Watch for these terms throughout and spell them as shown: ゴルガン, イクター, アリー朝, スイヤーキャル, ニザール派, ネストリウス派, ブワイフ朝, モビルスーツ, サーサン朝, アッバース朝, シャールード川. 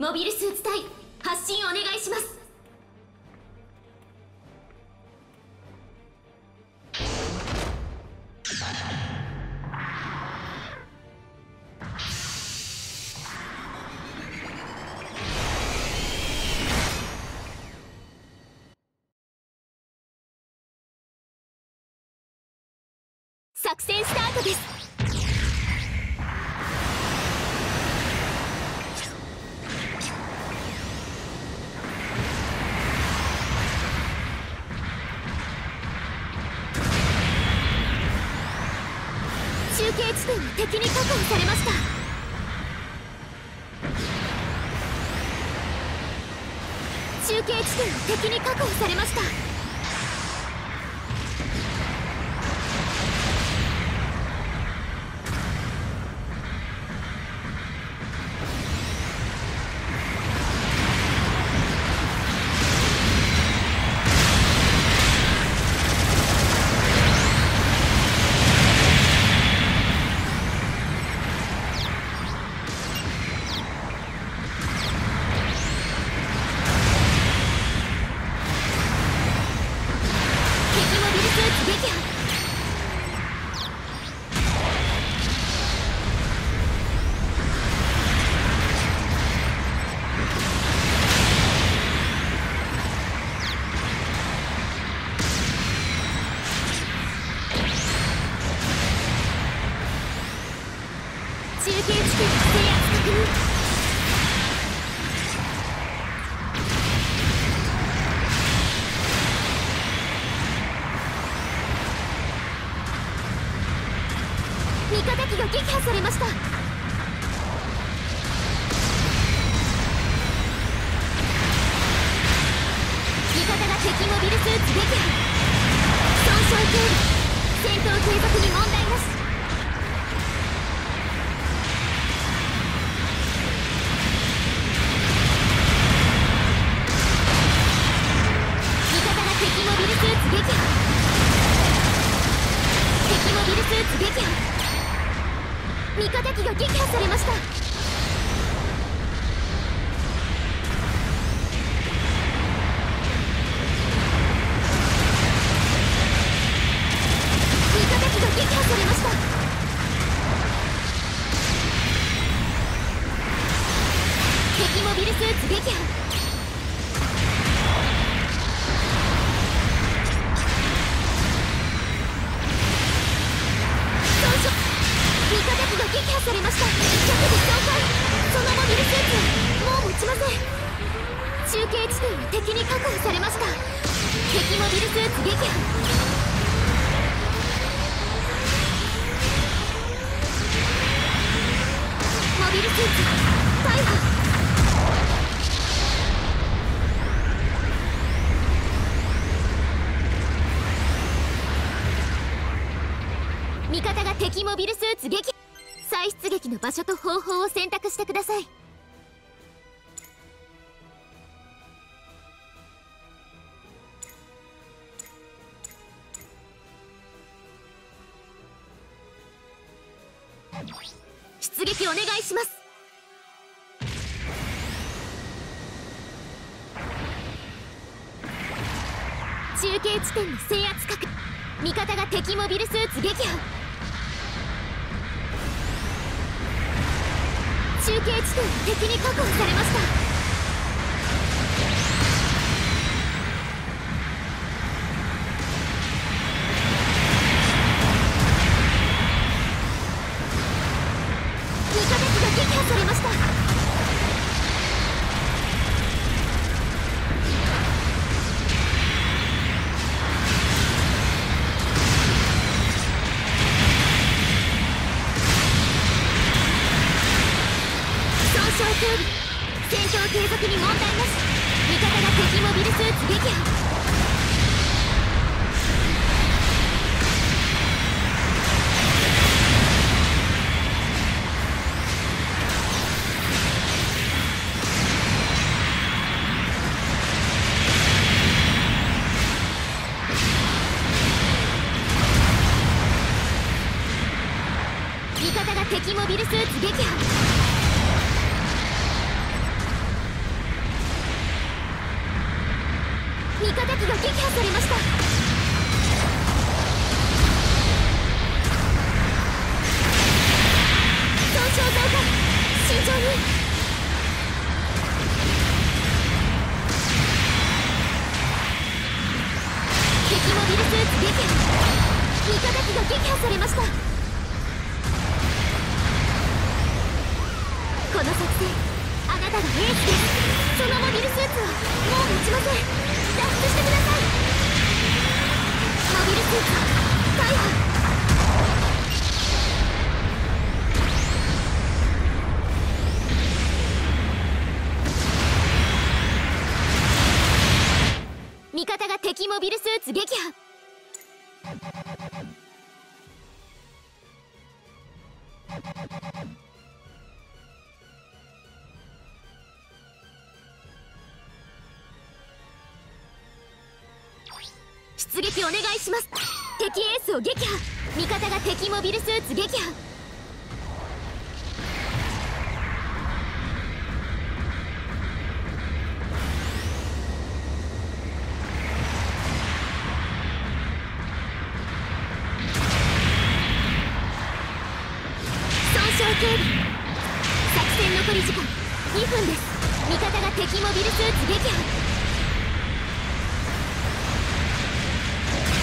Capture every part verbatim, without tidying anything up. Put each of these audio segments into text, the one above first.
モビルスーツ隊発進お願いします。作戦スタートです。中継地点は敵に確保されました。中継地点は敵に確保されました。中継地点制圧確認。味方機が撃破されました。味方機が撃破されました。味方機が撃破されました。敵モビルスーツ撃破。されました。そのモビルスーツもう持ちません。中継地点は敵に確保されました。敵モビルスーツ撃破。モビルスーツ逮捕。味方が敵モビルスーツ撃破。再出撃の場所と方法を選択してください。出撃お願いします。中継地点の制圧確認。味方が敵モビルスーツ撃破。中継地点は敵に確保されました。味方機が撃破されました。戦闘継続に問題なし。味方が敵モビルスーツ撃破。味方が敵モビルスーツ撃破。味方機が撃破されました。 敵モビルスーツ撃破。味方機が撃破されました。この作戦、あなたがエースです。そのモビルスーツはもう持ちません。脱出してください。モビルスーツ逮捕。 味方が敵モビルスーツ撃破。出撃お願いします。敵エースを撃破。味方が敵モビルスーツ撃破。 にふんです。味方が敵モビルスーツ撃破。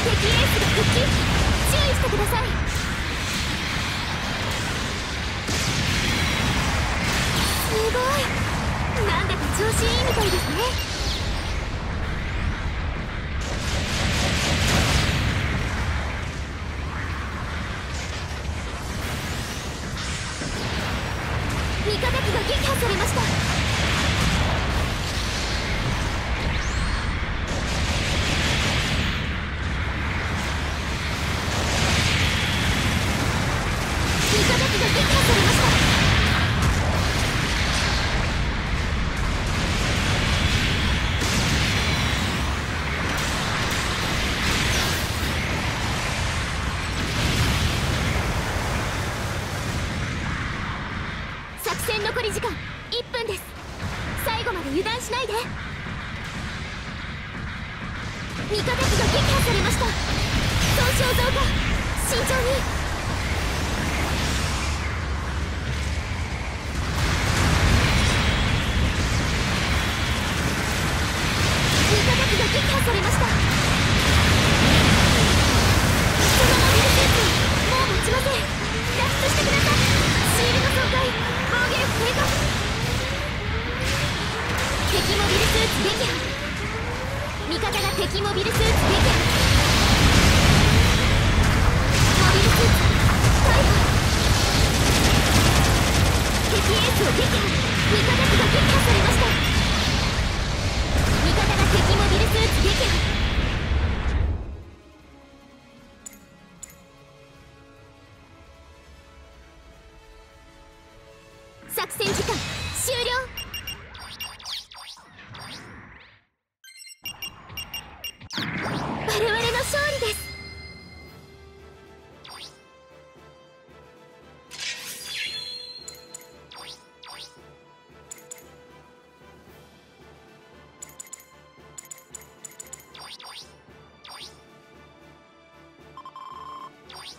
敵エースが復帰。注意してください。すごい、なんだか調子いいみたいですね。 残り時間いっぷんです。最後まで油断しないで。味方機が撃破されました。損傷増加、慎重に。味方機が撃破されました。そのモビルスーツもう持ちません。脱出してください。シールド損壊。 敵モビルスーツ撃破。モビルスーツ逮捕。敵エースを撃破。味方機が撃破されました。味方が敵モビルスーツ撃破。 作戦時間終了。我々の勝利です。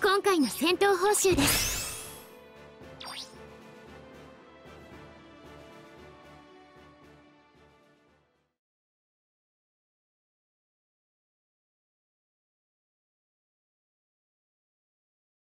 今回の戦闘報酬です。